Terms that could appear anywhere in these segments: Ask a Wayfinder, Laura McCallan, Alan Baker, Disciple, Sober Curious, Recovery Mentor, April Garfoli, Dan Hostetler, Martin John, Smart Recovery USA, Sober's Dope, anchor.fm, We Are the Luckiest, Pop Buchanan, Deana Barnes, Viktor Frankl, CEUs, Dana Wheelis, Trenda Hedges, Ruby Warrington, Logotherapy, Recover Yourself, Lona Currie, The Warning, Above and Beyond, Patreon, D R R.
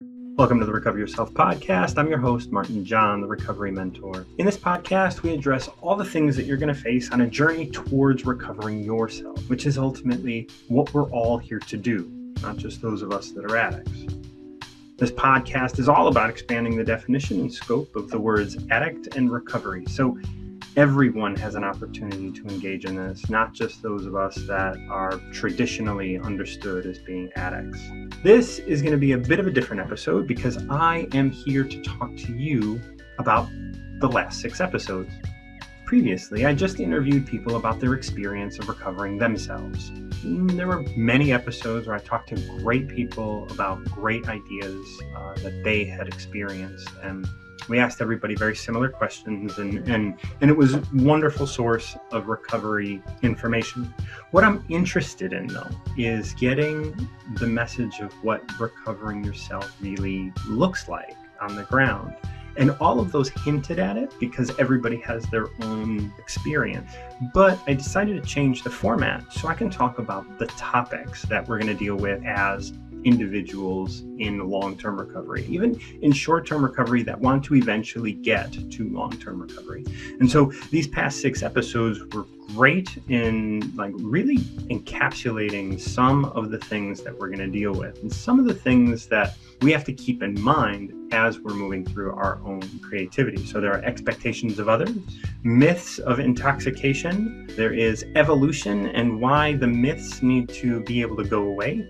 Welcome to the Recover Yourself podcast. I'm your host, Martin John, the recovery mentor. In this podcast, we address all the things that you're going to face on a journey towards recovering yourself, which is ultimately what we're all here to do, not just those of us that are addicts. This podcast is all about expanding the definition and scope of the words addict and recovery. So everyone has an opportunity to engage in this, not just those of us that are traditionally understood as being addicts. This is going to be a bit of a different episode because I am here to talk to you about the last 6 episodes. Previously, I just interviewed people about their experience of recovering themselves. There were many episodes where I talked to great people about great ideas that they had experienced, and we asked everybody very similar questions, and it was a wonderful source of recovery information. What I'm interested in, though, is getting the message of what recovering yourself really looks like on the ground. And all of those hinted at it because everybody has their own experience. But I decided to change the format so I can talk about the topics that we're going to deal with as individuals in long-term recovery, even in short-term recovery that want to eventually get to long-term recovery. And so these past 6 episodes were great in really encapsulating some of the things that we're going to deal with and some of the things that we have to keep in mind as we're moving through our own creativity. So there are expectations of others, myths of intoxication, there is evolution and why the myths need to be able to go away.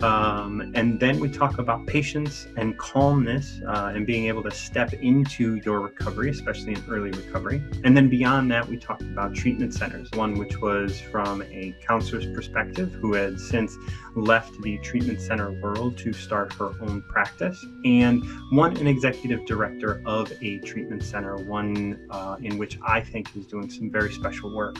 And then we talk about patience and calmness and being able to step into your recovery, especially in early recovery. And then beyond that, we talked about treatment centers, one which was from a counselor's perspective who had since left the treatment center world to start her own practice, and an executive director of a treatment center, one in which I think is doing some very special work.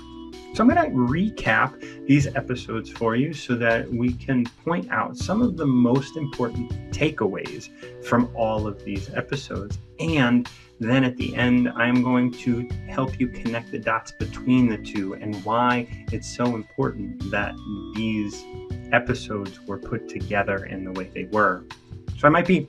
So I'm going to recap these episodes for you so that we can point out some of the most important takeaways from all of these episodes. And then at the end, I'm going to help you connect the dots between the two and why it's so important that these episodes were put together in the way they were. So I might be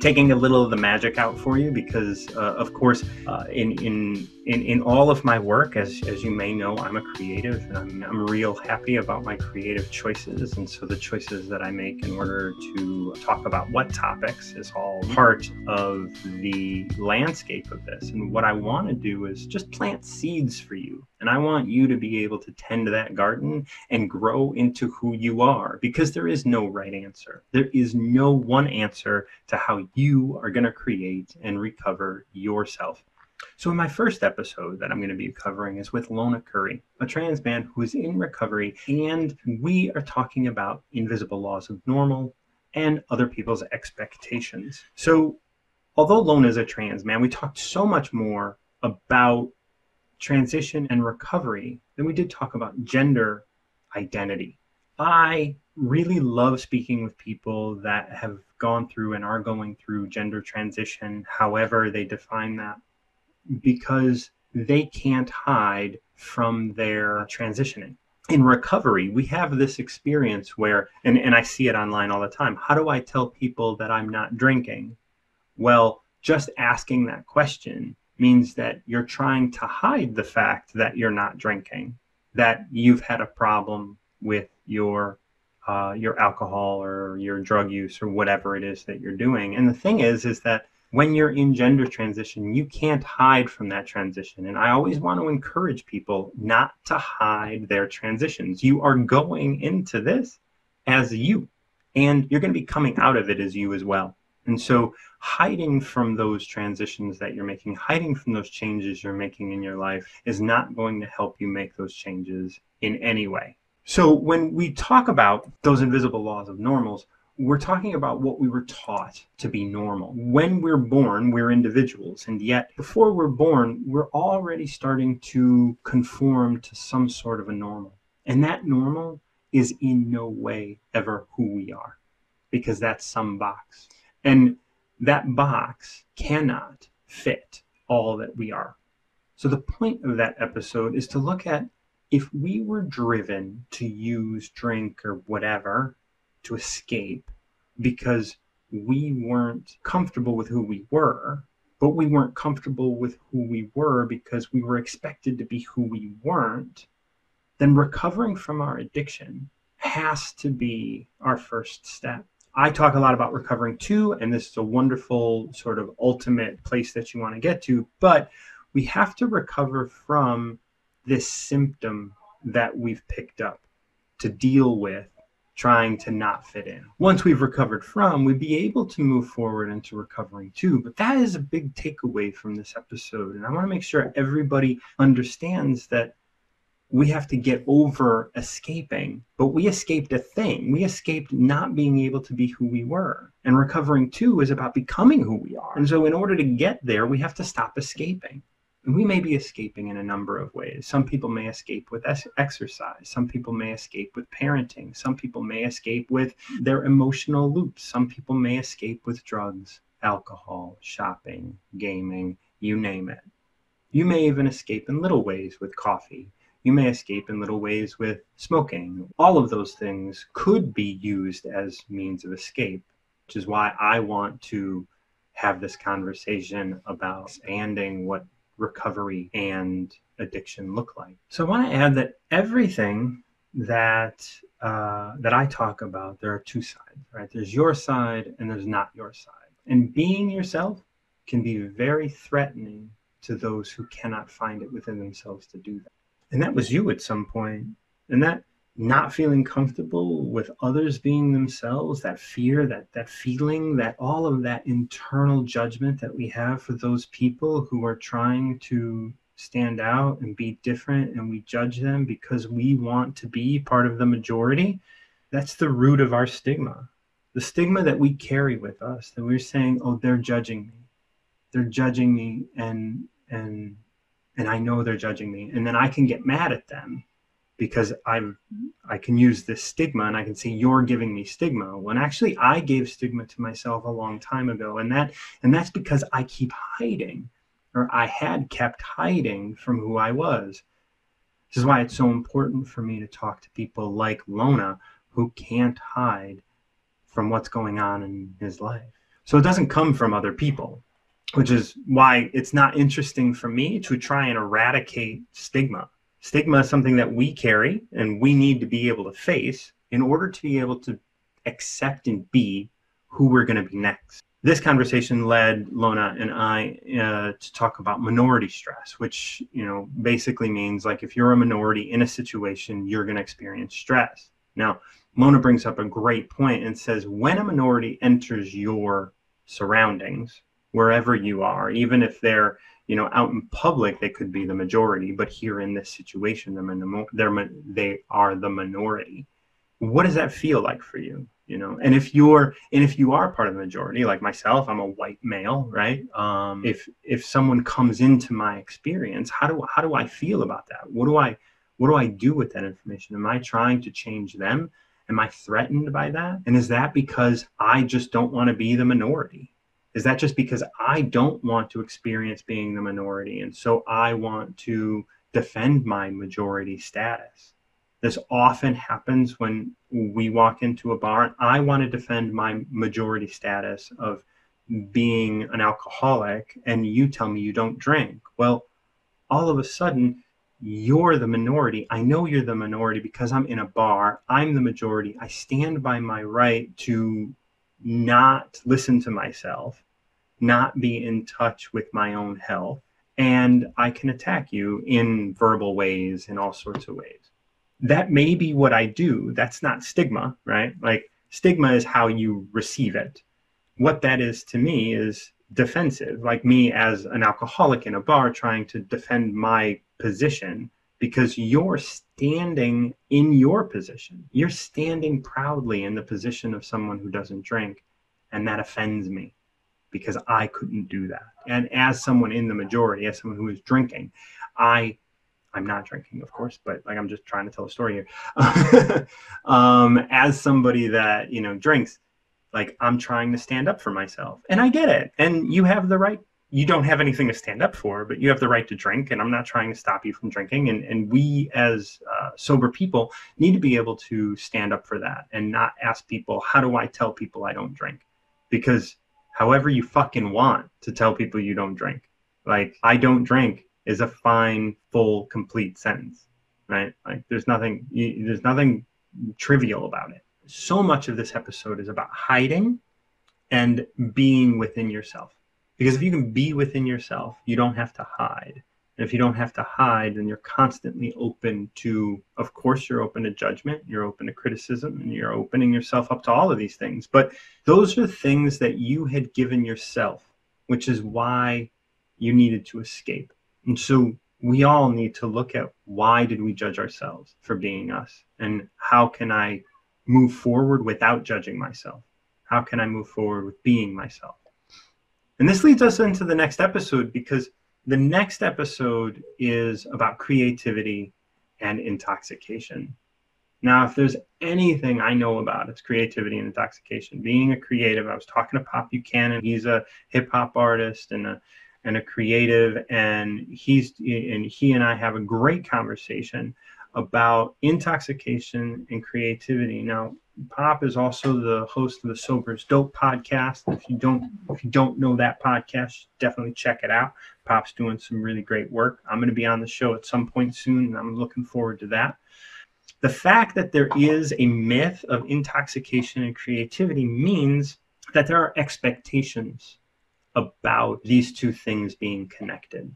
taking a little of the magic out for you because, of course, in all of my work, as you may know, I'm a creative, and I'm real happy about my creative choices. And so the choices that I make in order to talk about what topics is all part of the landscape of this. And what I want to do is just plant seeds for you. And I want you to be able to tend to that garden and grow into who you are, because there is no right answer. There is no one answer to how you are going to create and recover yourself. So in my first episode that I'm going to be covering is with Lona Currie, a trans man who is in recovery, and we are talking about invisible laws of normal and other people's expectations. So although Lona is a trans man, we talked so much more about transition and recovery than we did talk about gender identity. I really love speaking with people that have gone through and are going through gender transition, however they define that, because they can't hide from their transitioning. In recovery, we have this experience where, and I see it online all the time, how do I tell people that I'm not drinking? Well, just asking that question means that you're trying to hide the fact that you're not drinking, that you've had a problem with your alcohol or your drug use or whatever it is that you're doing. And the thing is that when you're in gender transition, you can't hide from that transition. And I always want to encourage people not to hide their transitions. You are going into this as you, and you're going to be coming out of it as you as well. And so hiding from those transitions that you're making, hiding from those changes you're making in your life is not going to help you make those changes in any way. So when we talk about those invisible laws of normals, we're talking about what we were taught to be normal. When we're born, we're individuals, and yet before we're born, we're already starting to conform to some sort of a normal. And that normal is in no way ever who we are, because that's some box. And that box cannot fit all that we are. So the point of that episode is to look at if we were driven to use, drink, or whatever to escape because we weren't comfortable with who we were, but we weren't comfortable with who we were because we were expected to be who we weren't, then recovering from our addiction has to be our first step. I talk a lot about recovering too, and this is a wonderful sort of ultimate place that you want to get to, but we have to recover from this symptom that we've picked up to deal with trying to not fit in. Once we've recovered from, we'd be able to move forward into recovering too, but that is a big takeaway from this episode, and I want to make sure everybody understands that we have to get over escaping, but we escaped a thing. We escaped not being able to be who we were. And recovering too is about becoming who we are. And so in order to get there, we have to stop escaping. And we may be escaping in a number of ways. Some people may escape with exercise. Some people may escape with parenting. Some people may escape with their emotional loops. Some people may escape with drugs, alcohol, shopping, gaming, you name it. You may even escape in little ways with coffee. You may escape in little ways with smoking. All of those things could be used as means of escape, which is why I want to have this conversation about expanding what recovery and addiction look like. So I want to add that everything that I talk about, there are two sides, right? There's your side and there's not your side. And being yourself can be very threatening to those who cannot find it within themselves to do that. And that was you at some point. And that not feeling comfortable with others being themselves, that fear, that feeling, that all of that internal judgment that we have for those people who are trying to stand out and be different, and we judge them because we want to be part of the majority, that's the root of our stigma. The stigma that we carry with us, that we're saying, oh, they're judging me. They're judging me, and I know they're judging me, and then I can get mad at them because I can use this stigma, and I can say, you're giving me stigma, when actually I gave stigma to myself a long time ago, and that's because I keep hiding, or I had kept hiding from who I was. This is why it's so important for me to talk to people like Lona, who can't hide from what's going on in his life. So it doesn't come from other people, which is why it's not interesting for me to try and eradicate stigma. Stigma is something that we carry and we need to be able to face in order to be able to accept and be who we're going to be next. This conversation led Lona and I to talk about minority stress, which, you know, basically means like if you're a minority in a situation, you're going to experience stress. Now, Lona brings up a great point and says when a minority enters your surroundings, wherever you are, even if they're, you know, out in public, they could be the majority, but here in this situation, they are the minority. What does that feel like for you? You know, and if you are part of the majority, like myself, I'm a white male, right? If someone comes into my experience, how do I feel about that? What do I do with that information? Am I trying to change them? Am I threatened by that? And is that because I just don't want to be the minority? Is that just because I don't want to experience being the minority, and so I want to defend my majority status? This often happens when we walk into a bar, and I want to defend my majority status of being an alcoholic, and you tell me you don't drink. Well, all of a sudden, you're the minority. I know you're the minority because I'm in a bar. I'm the majority. I stand by my right to not listen to myself, not be in touch with my own health, and I can attack you in verbal ways, in all sorts of ways. That may be what I do. That's not stigma, right? Like, stigma is how you receive it. What that is to me is defensive, like me as an alcoholic in a bar trying to defend my position, because you're standing in your position. You're standing proudly in the position of someone who doesn't drink, and that offends me because I couldn't do that. And as someone in the majority, as someone who is drinking, I'm not drinking, of course, but like I'm just trying to tell a story here. As somebody that, you know, drinks, like I'm trying to stand up for myself, and I get it. And you have the right. You don't have anything to stand up for, but you have the right to drink, and I'm not trying to stop you from drinking. And we as sober people need to be able to stand up for that and not ask people, how do I tell people I don't drink? because however you fucking want to tell people you don't drink. Like, I don't drink is a fine, full, complete sentence, right? Like, there's nothing trivial about it. So much of this episode is about hiding and being within yourself. Because if you can be within yourself, you don't have to hide. And if you don't have to hide, then you're constantly open to, of course, you're open to judgment, you're open to criticism, and you're opening yourself up to all of these things. But those are things that you had given yourself, which is why you needed to escape. And so we all need to look at, why did we judge ourselves for being us? And how can I move forward without judging myself? How can I move forward with being myself? And this leads us into the next episode, because the next episode is about creativity and intoxication. Now, if there's anything I know about, it's creativity and intoxication. Being a creative, I was talking to Pop Buchanan. He's a hip-hop artist and a creative, and he and I have a great conversation about intoxication and creativity. Now, Pop is also the host of the Sober's Dope podcast. If you don't know that podcast, definitely check it out. Pop's doing some really great work. I'm going to be on the show at some point soon, and I'm looking forward to that. The fact that there is a myth of intoxication and creativity means that there are expectations about these two things being connected.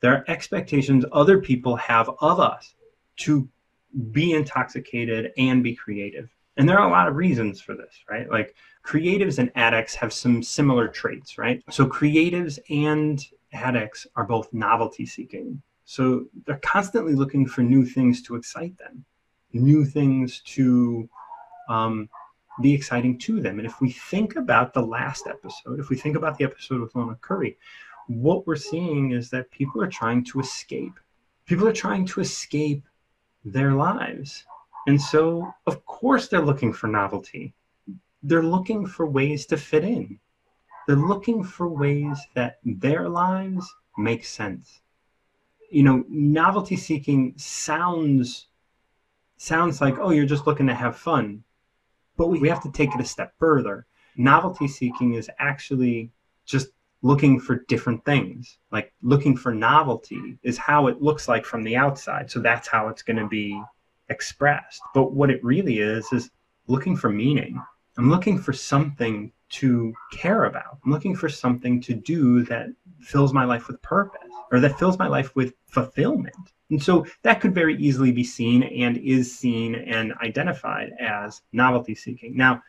There are expectations other people have of us to be intoxicated and be creative. And there are a lot of reasons for this, right? Like, creatives and addicts have some similar traits, right? So creatives and addicts are both novelty seeking. So they're constantly looking for new things to excite them, new things to be exciting to them. And if we think about the last episode, if we think about the episode with Lona Currie, what we're seeing is that people are trying to escape. People are trying to escape their lives. And so, of course, they're looking for novelty. They're looking for ways to fit in. They're looking for ways that their lives make sense. You know, novelty seeking sounds like, oh, you're just looking to have fun. But we have to take it a step further. Novelty seeking is actually just looking for different things. Like, looking for novelty is how it looks like from the outside. So that's how it's going to be expressed. But what it really is looking for meaning. I'm looking for something to care about. I'm looking for something to do that fills my life with purpose, or that fills my life with fulfillment. And so that could very easily be seen, and is seen and identified as novelty seeking. Now,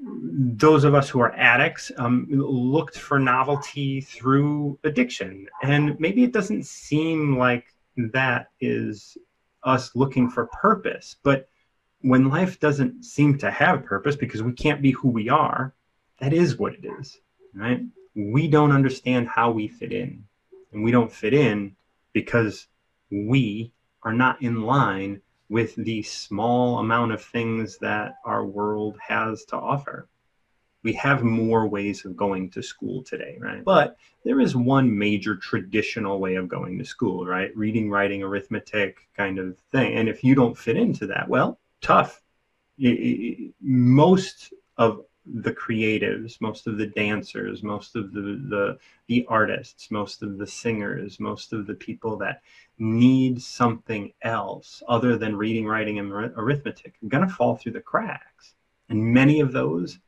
those of us who are addicts looked for novelty through addiction. And maybe it doesn't seem like that is us looking for purpose, but when life doesn't seem to have purpose because we can't be who we are, that is what it is, right? We don't understand how we fit in, and we don't fit in because we are not in line with the small amount of things that our world has to offer. We have more ways of going to school today, right? But there is one major traditional way of going to school, right? Reading, writing, arithmetic kind of thing. And if you don't fit into that, well, tough. Most of the creatives, most of the dancers, most of the artists, most of the singers, most of the people that need something else other than reading, writing, and arithmetic are going to fall through the cracks. And many of those,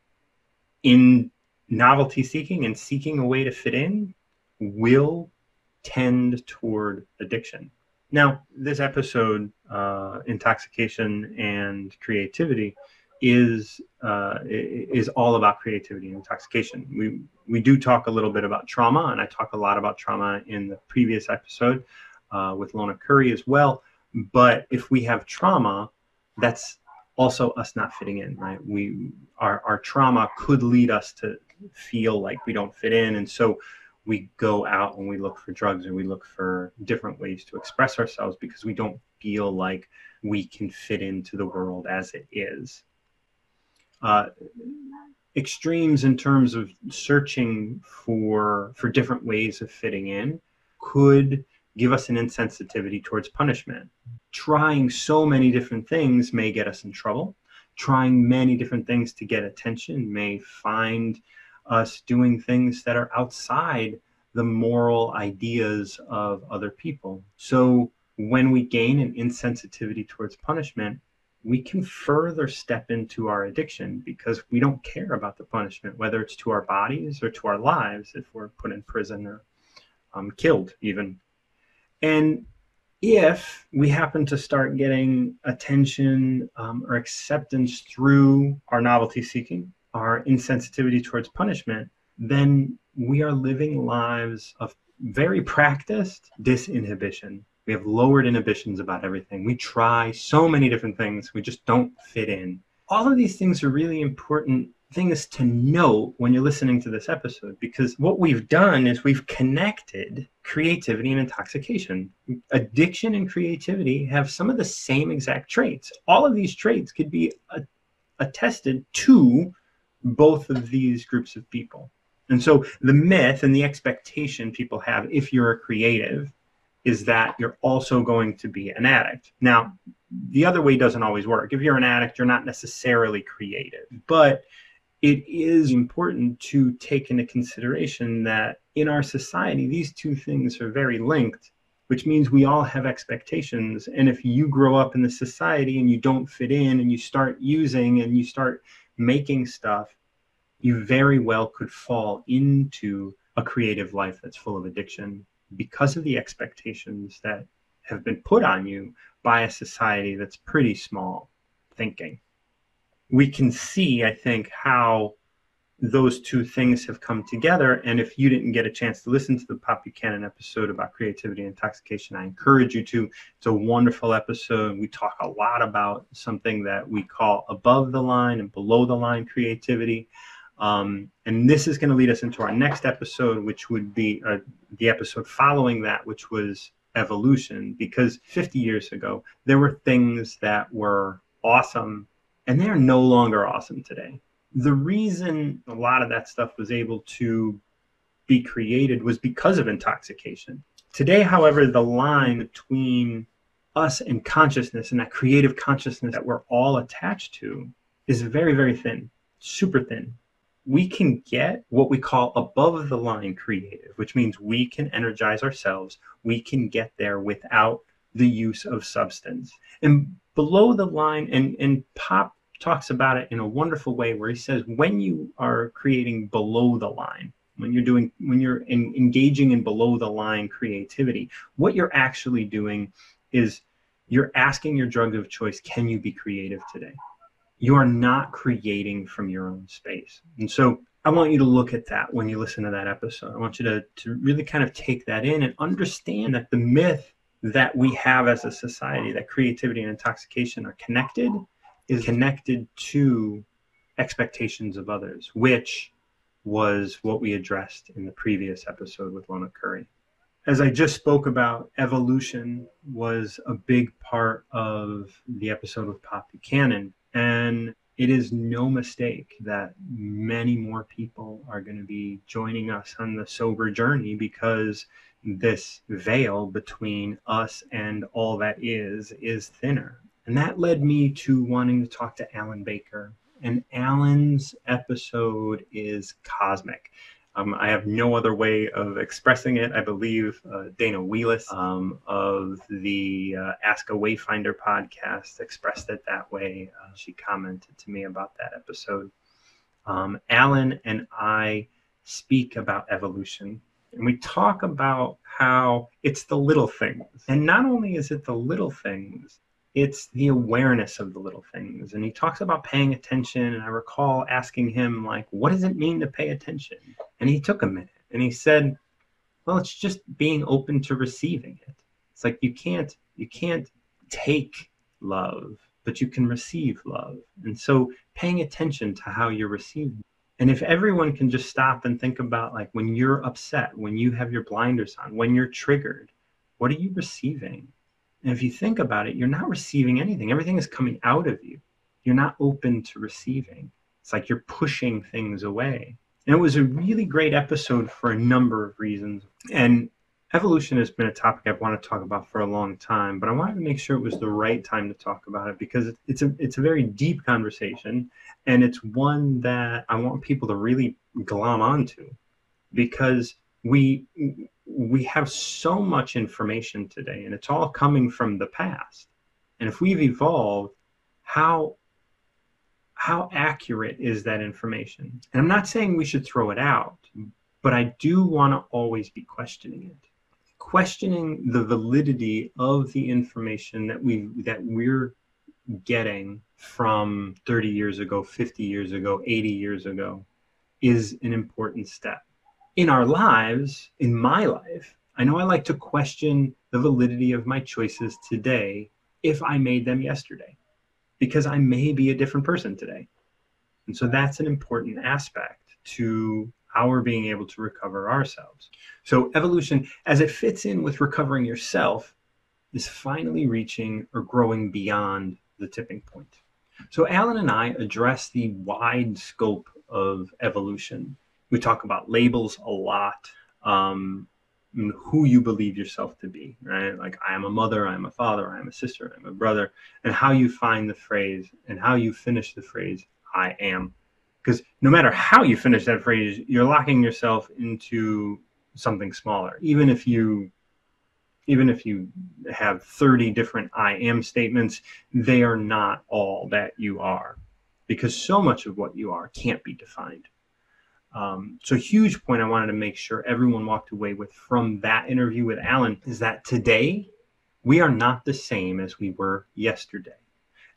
in novelty seeking and seeking a way to fit in, will tend toward addiction. Now, this episode, intoxication and creativity, is all about creativity and intoxication. We do talk a little bit about trauma, and I talk a lot about trauma in the previous episode with Lona Currie as well. But if we have trauma, that's also us not fitting in, right? Our trauma could lead us to feel like we don't fit in. And so we go out and we look for drugs, and we look for different ways to express ourselves because we don't feel like we can fit into the world as it is. Extremes in terms of searching for different ways of fitting in could give us an insensitivity towards punishment. Trying so many different things may get us in trouble. Trying many different things to get attention may find us doing things that are outside the moral ideas of other people. So when we gain an insensitivity towards punishment, we can further step into our addiction because we don't care about the punishment, whether it's to our bodies or to our lives if we're put in prison or killed even. And if we happen to start getting attention or acceptance through our novelty seeking, our insensitivity towards punishment, then we are living lives of very practiced disinhibition. We have lowered inhibitions about everything. We try so many different things. We just don't fit in. All of these things are really important things to note when you're listening to this episode, because what we've done is we've connected creativity and intoxication. Addiction and creativity have some of the same exact traits. All of these traits could be attested to both of these groups of people. And so the myth and the expectation people have if you're a creative is that you're also going to be an addict. Now, the other way doesn't always work. If you're an addict, you're not necessarily creative. But it is important to take into consideration that in our society, these two things are very linked, which means we all have expectations. And if you grow up in the society and you don't fit in and you start using and you start making stuff, you very well could fall into a creative life that's full of addiction, because of the expectations that have been put on you by a society that's pretty small thinking. We can see, I think, how those two things have come together. And if you didn't get a chance to listen to the Pop Buchanan episode about creativity and intoxication, I encourage you to. It's a wonderful episode. We talk a lot about something that we call above the line and below the line creativity. And this is going to lead us into our next episode, which would be the episode following that, which was evolution, because 50 years ago, there were things that were awesome and they're no longer awesome today. The reason a lot of that stuff was able to be created was because of intoxication. Today, however, the line between us and consciousness and that creative consciousness that we're all attached to is very, very thin, super thin. We can get what we call above the line creative, which means we can energize ourselves. We can get there without the use of substance. And below the line, and Pop talks about it in a wonderful way where he says, when you are creating below the line, when you're engaging in below the line creativity, what you're actually doing is you're asking your drug of choice, can you be creative today? You are not creating from your own space. And so I want you to look at that when you listen to that episode. I want you to really kind of take that in and understand that the myth that we have as a society, that creativity and intoxication are connected, is connected to expectations of others, which was what we addressed in the previous episode with Lona Currie. As I just spoke about, evolution was a big part of the episode with Pop Buchanan. And it is no mistake that many more people are going to be joining us on the sober journey because this veil between us and all that is thinner. And that led me to wanting to talk to Alan Baker. And Alan's episode is cosmic. I have no other way of expressing it. I believe Dana Wheelis of the Ask a Wayfinder podcast expressed it that way. She commented to me about that episode. Alan and I speak about evolution. And we talk about how it's the little things. And not only is it the little things, it's the awareness of the little things. And he talks about paying attention. And I recall asking him, like, what does it mean to pay attention? And he took a minute and he said, well, it's just being open to receiving it. It's like you can't take love, but you can receive love. And so paying attention to how you're received. And if everyone can just stop and think about, like, when you're upset, when you have your blinders on, when you're triggered, what are you receiving? And if you think about it, you're not receiving anything. Everything is coming out of you. You're not open to receiving. It's like you're pushing things away. And it was a really great episode for a number of reasons. And Evolution has been a topic I've wanted to talk about for a long time, but I wanted to make sure it was the right time to talk about it because it's a very deep conversation, and it's one that I want people to really glom onto because we have so much information today, and it's all coming from the past. And if we've evolved, how accurate is that information? And I'm not saying we should throw it out, but I do want to always be questioning it. Questioning the validity of the information that we're getting from 30 years ago, 50 years ago, 80 years ago is an important step. In our lives, in my life, I know I like to question the validity of my choices today if I made them yesterday, because I may be a different person today. And so that's an important aspect to our being able to recover ourselves. So evolution, as it fits in with recovering yourself, is finally reaching or growing beyond the tipping point. So Alan and I address the wide scope of evolution. We talk about labels a lot, who you believe yourself to be, right? Like, I am a mother, I am a father, I am a sister, I am a brother, and how you find the phrase and how you finish the phrase, I am. Because no matter how you finish that phrase, you're locking yourself into something smaller. Even if you have 30 different I am statements, they are not all that you are, because so much of what you are can't be defined. So huge point I wanted to make sure everyone walked away with from that interview with Alan is that today we are not the same as we were yesterday.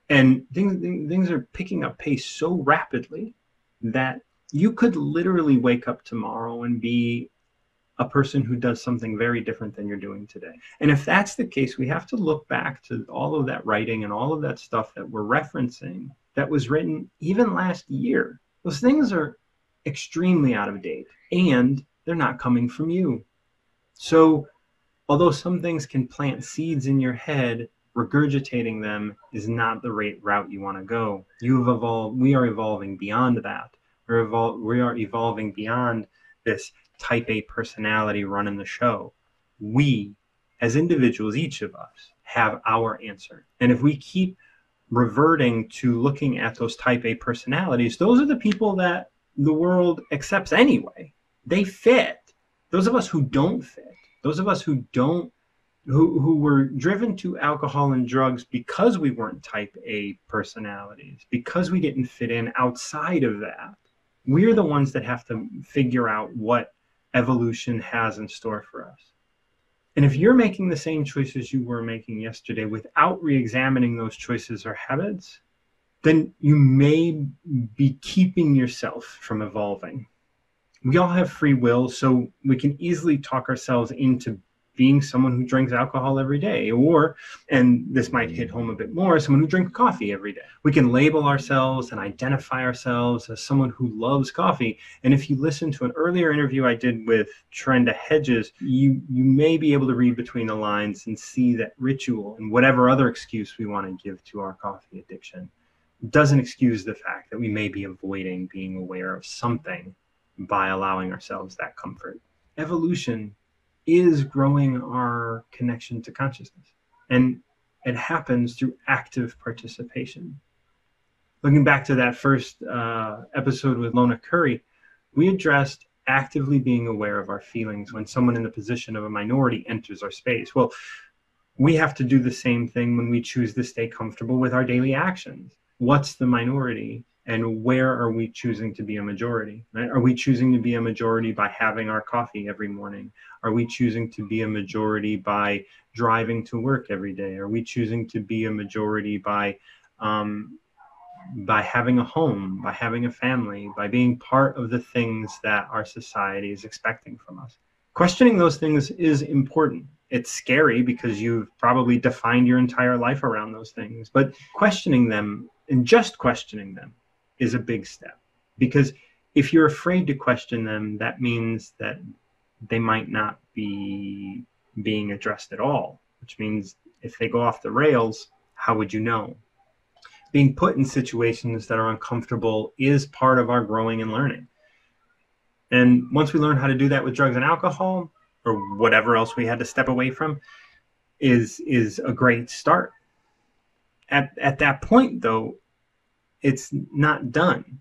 And things are picking up pace so rapidly that you could literally wake up tomorrow and be a person who does something very different than you're doing today. And if that's the case, we have to look back to all of that writing and all of that stuff that we're referencing that was written even last year. Those things are extremely out of date, and they're not coming from you. So although some things can plant seeds in your head, regurgitating them is not the route you want to go. You have evolved. We are evolving beyond that. We are evolving beyond this type A personality running the show. We, as individuals, each of us, have our answer. And if we keep reverting to looking at those type A personalities, those are the people that the world accepts anyway. They fit. Those of us who don't fit, those of us who don't, who were driven to alcohol and drugs because we weren't type A personalities, because we didn't fit in outside of that, we're the ones that have to figure out what evolution has in store for us. And if you're making the same choices you were making yesterday without re-examining those choices or habits, then you may be keeping yourself from evolving. We all have free will, so we can easily talk ourselves into being someone who drinks alcohol every day, or, and this might hit home a bit more, someone who drinks coffee every day. We can label ourselves and identify ourselves as someone who loves coffee. And if you listen to an earlier interview I did with Trenda Hedges, you may be able to read between the lines and see that ritual and whatever other excuse we want to give to our coffee addiction doesn't excuse the fact that we may be avoiding being aware of something by allowing ourselves that comfort. Evolution is growing our connection to consciousness, and it happens through active participation. Looking back to that first episode with Lona Currie, we addressed actively being aware of our feelings when someone in the position of a minority enters our space. Well, we have to do the same thing when we choose to stay comfortable with our daily actions. What's the minority? And where are we choosing to be a majority? Right? Are we choosing to be a majority by having our coffee every morning? Are we choosing to be a majority by driving to work every day? Are we choosing to be a majority by having a home, by having a family, by being part of the things that our society is expecting from us? Questioning those things is important. It's scary because you've probably defined your entire life around those things, but questioning them, and just questioning them, is a big step, because if you're afraid to question them, that means that they might not be being addressed at all, which means if they go off the rails, how would you know? Being put in situations that are uncomfortable is part of our growing and learning. And once we learn how to do that with drugs and alcohol, or whatever else we had to step away from is a great start. At that point, though, it's not done.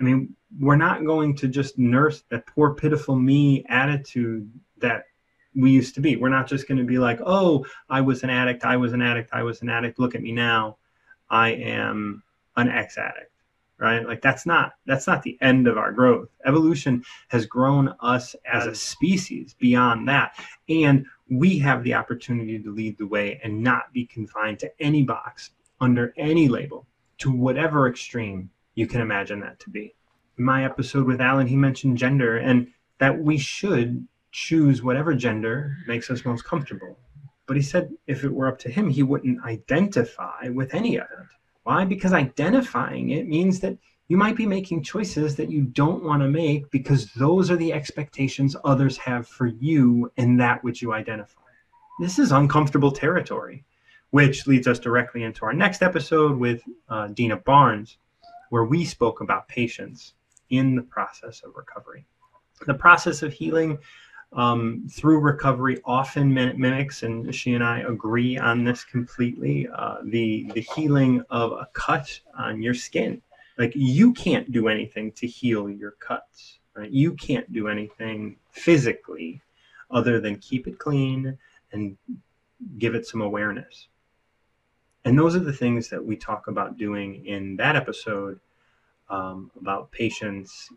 I mean, we're not going to just nurse that poor, pitiful me attitude that we used to be. We're not just going to be like, oh, I was an addict, I was an addict, I was an addict. Look at me now. I am an ex-addict, right? Like that's not the end of our growth. Evolution has grown us as a species beyond that. And we have the opportunity to lead the way and not be confined to any box, under any label, to whatever extreme you can imagine that to be. In my episode with Alan, he mentioned gender and that we should choose whatever gender makes us most comfortable. But he said if it were up to him, he wouldn't identify with any of it. Why? Because identifying it means that you might be making choices that you don't want to make because those are the expectations others have for you and that which you identify. This is uncomfortable territory, which leads us directly into our next episode with Deana Barnes, where we spoke about patience in the process of recovery. The process of healing through recovery often mimics, and she and I agree on this completely, the healing of a cut on your skin. Like, you can't do anything to heal your cuts, right? You can't do anything physically other than keep it clean and give it some awareness. And those are the things that we talk about doing in that episode about patience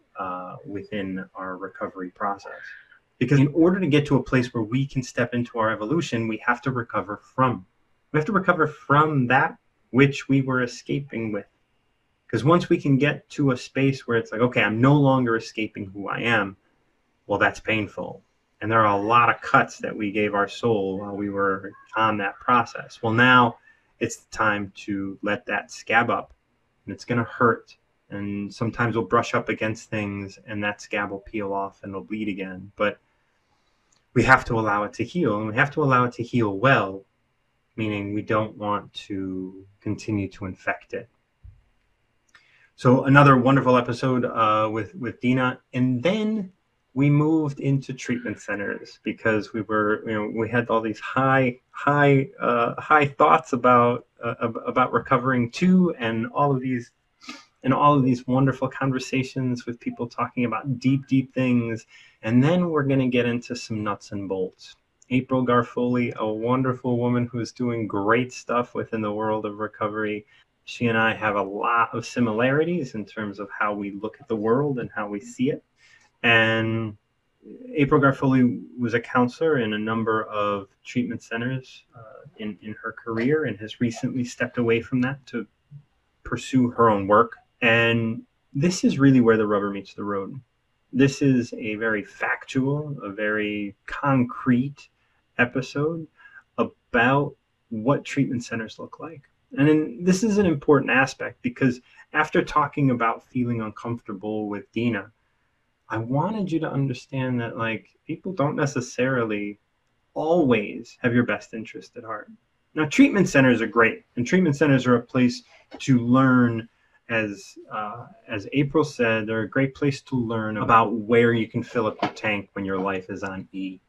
within our recovery process. Because in order to get to a place where we can step into our evolution, we have to recover from. We have to recover from that which we were escaping with. Because once we can get to a space where it's like, okay, I'm no longer escaping who I am, well, that's painful. And there are a lot of cuts that we gave our soul while we were on that process. Well, now it's time to let that scab up, and it's going to hurt. And sometimes we'll brush up against things, and that scab will peel off and it'll bleed again. But we have to allow it to heal, and we have to allow it to heal well, meaning we don't want to continue to infect it. So another wonderful episode with Deana, and then we moved into treatment centers because we were, you know, we had all these high thoughts about recovering too, and all of these wonderful conversations with people talking about deep things, and then we're going to get into some nuts and bolts. April Garfoli, a wonderful woman who is doing great stuff within the world of recovery. She and I have a lot of similarities in terms of how we look at the world and how we see it. And April Garfoli was a counselor in a number of treatment centers in her career, and has recently stepped away from that to pursue her own work. And this is really where the rubber meets the road. This is a very factual, a very concrete episode about what treatment centers look like. And then this is an important aspect, because after talking about feeling uncomfortable with Deana, I wanted you to understand that, like, people don't necessarily always have your best interest at heart. Now, treatment centers are great, and treatment centers are a place to learn, as April said, they're a great place to learn about where you can fill up your tank when your life is on E.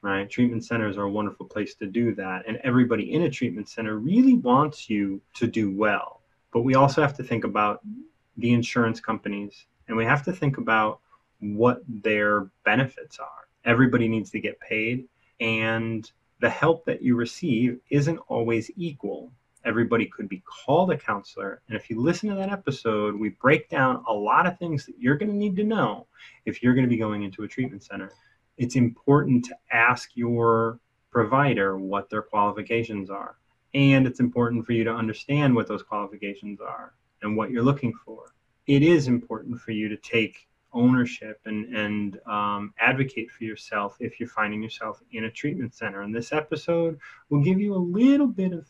Right? Treatment centers are a wonderful place to do that. And everybody in a treatment center really wants you to do well. But we also have to think about the insurance companies, and we have to think about what their benefits are. Everybody needs to get paid, and the help that you receive isn't always equal. Everybody could be called a counselor. And if you listen to that episode, we break down a lot of things that you're going to need to know if you're going to be going into a treatment center. It's important to ask your provider what their qualifications are. And it's important for you to understand what those qualifications are and what you're looking for. It is important for you to take ownership and advocate for yourself if you're finding yourself in a treatment center. And this episode will give you a little bit of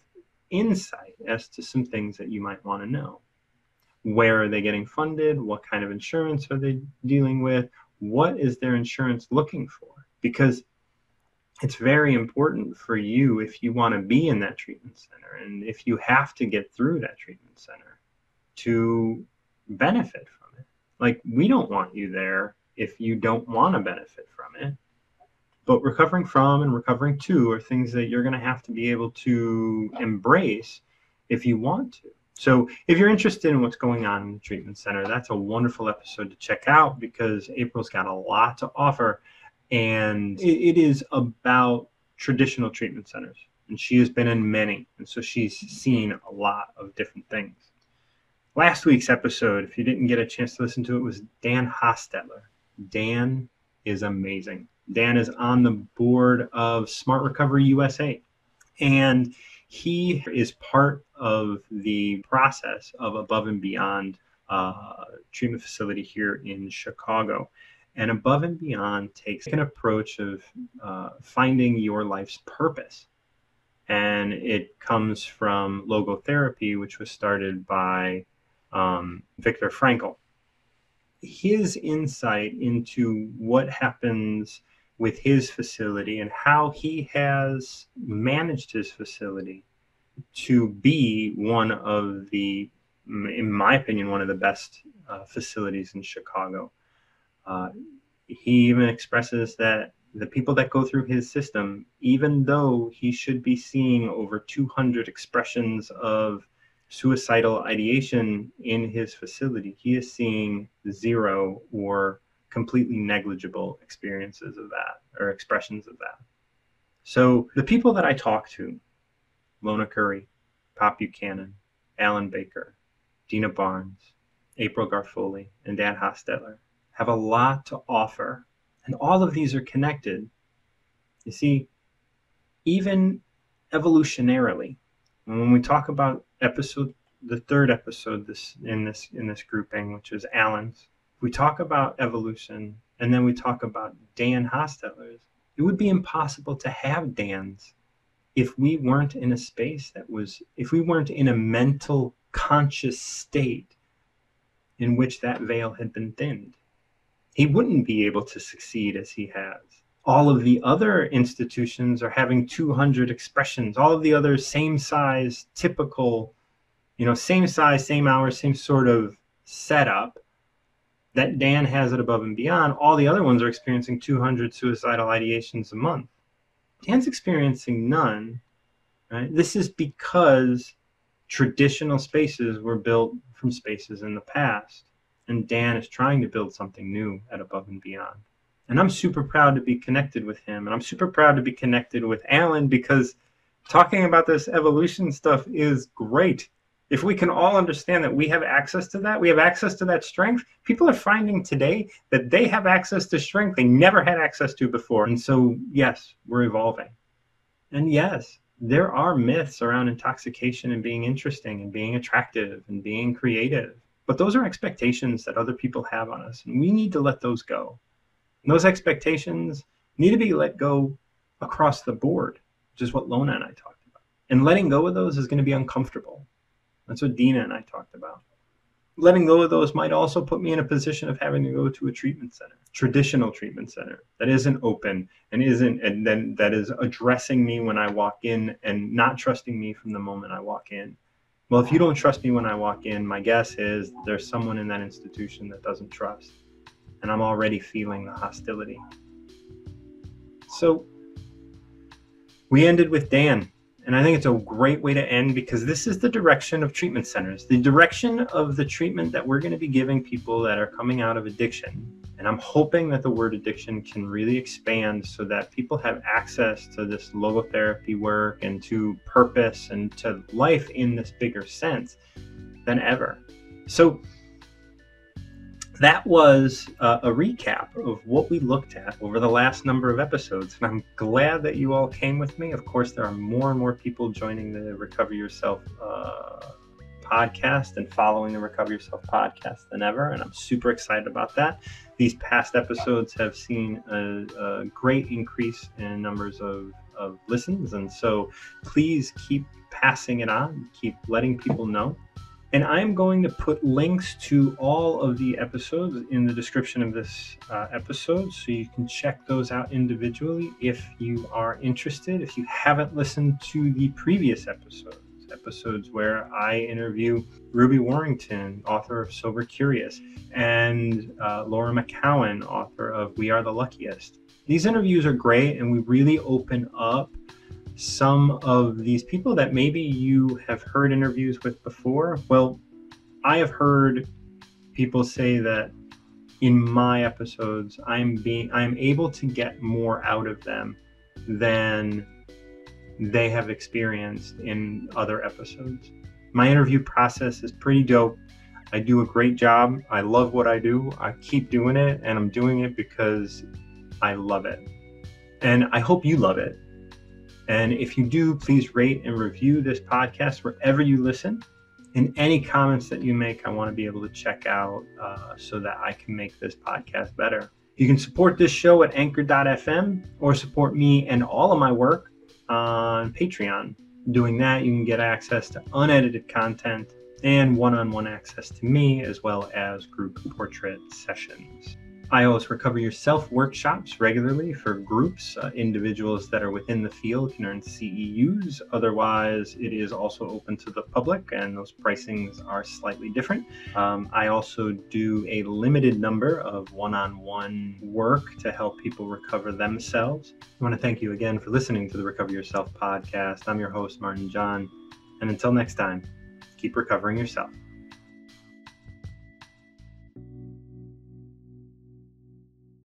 insight as to some things that you might want to know. Where are they getting funded? What kind of insurance are they dealing with? What is their insurance looking for? Because it's very important for you if you want to be in that treatment center, and if you have to get through that treatment center to benefit from it. Like, we don't want you there if you don't want to benefit from it. But recovering from and recovering to are things that you're going to have to be able to embrace if you want to. So if you're interested in what's going on in the treatment center, that's a wonderful episode to check out, because April's got a lot to offer, and it is about traditional treatment centers. And she has been in many, and so she's seen a lot of different things. Last week's episode, if you didn't get a chance to listen to it, was Dan Hostetler. Dan is amazing. Dan is on the board of Smart Recovery USA, and he is part of the process of Above and Beyond treatment facility here in Chicago. And Above and Beyond takes an approach of finding your life's purpose. And it comes from Logotherapy, which was started by Viktor Frankl. His insight into what happens with his facility and how he has managed his facility to be one of the, in my opinion, one of the best facilities in Chicago. He even expresses that the people that go through his system, even though he should be seeing over 200 expressions of suicidal ideation in his facility, he is seeing zero or completely negligible experiences of that or expressions of that. So the people that I talk to, Lona Currie, Pop Buchanan, Alan Baker, Deana Barnes, April Garfoli, and Dan Hostetler, have a lot to offer. And all of these are connected. You see, even evolutionarily, and when we talk about episode, the third episode in this grouping, which is Alan's, we talk about evolution, and then we talk about Dan Hostetler's. It would be impossible to have Dan's if we weren't in a space that was, if we weren't in a mental conscious state in which that veil had been thinned. He wouldn't be able to succeed as he has. All of the other institutions are having 200 expressions. All of the other same size, typical, you know, same size, same hour, same sort of setup that Dan has at Above and Beyond. All the other ones are experiencing 200 suicidal ideations a month. Dan's experiencing none, right? This is because traditional spaces were built from spaces in the past. And Dan is trying to build something new at Above and Beyond. And I'm super proud to be connected with him. And I'm super proud to be connected with Alan, because talking about this evolution stuff is great. If we can all understand that we have access to that, we have access to that strength. People are finding today that they have access to strength they never had access to before. And so, yes, we're evolving. And yes, there are myths around intoxication and being interesting and being attractive and being creative. But those are expectations that other people have on us, and we need to let those go. And those expectations need to be let go across the board, which is what Lona and I talked about. And letting go of those is going to be uncomfortable. That's what Deana and I talked about. Letting go of those might also put me in a position of having to go to a treatment center, traditional treatment center, that isn't open and isn't, and then that is addressing me when I walk in and not trusting me from the moment I walk in. Well, if you don't trust me when I walk in, my guess is there's someone in that institution that doesn't trust, and I'm already feeling the hostility. So we ended with Dan, and I think it's a great way to end, because this is the direction of treatment centers, the direction of the treatment that we're going to be giving people that are coming out of addiction. And I'm hoping that the word addiction can really expand so that people have access to this logotherapy work and to purpose and to life in this bigger sense than ever. So that was a recap of what we looked at over the last number of episodes. And I'm glad that you all came with me. Of course, there are more and more people joining the Recover Yourself podcast and following the Recover Yourself podcast than ever, and I'm super excited about that. These past episodes have seen a great increase in numbers of listens, and so please keep passing it on, keep letting people know. And I'm going to put links to all of the episodes in the description of this episode, so you can check those out individually if you are interested, if you haven't listened to the previous episode. episodes where I interview Ruby Warrington, author of Sober Curious, and Laura McCallan, author of We Are the Luckiest. These interviews are great, and we really open up some of these people that maybe you have heard interviews with before. Well, I have heard people say that in my episodes, I'm able to get more out of them than they have experienced in other episodes. My interview process is pretty dope. I do a great job. I love what I do. I keep doing it, and I'm doing it because I love it. And I hope you love it. And if you do, please rate and review this podcast wherever you listen. And any comments that you make, I want to be able to check out so that I can make this podcast better. You can support this show at anchor.fm or support me and all of my work on Patreon. Doing that, you can get access to unedited content and one-on-one access to me, as well as group portrait sessions. I host Recover Yourself workshops regularly for groups. Individuals that are within the field can earn CEUs. Otherwise, it is also open to the public, and those pricings are slightly different. I also do a limited number of one-on-one work to help people recover themselves. I want to thank you again for listening to the Recover Yourself podcast. I'm your host, Martin John, and until next time, keep recovering yourself.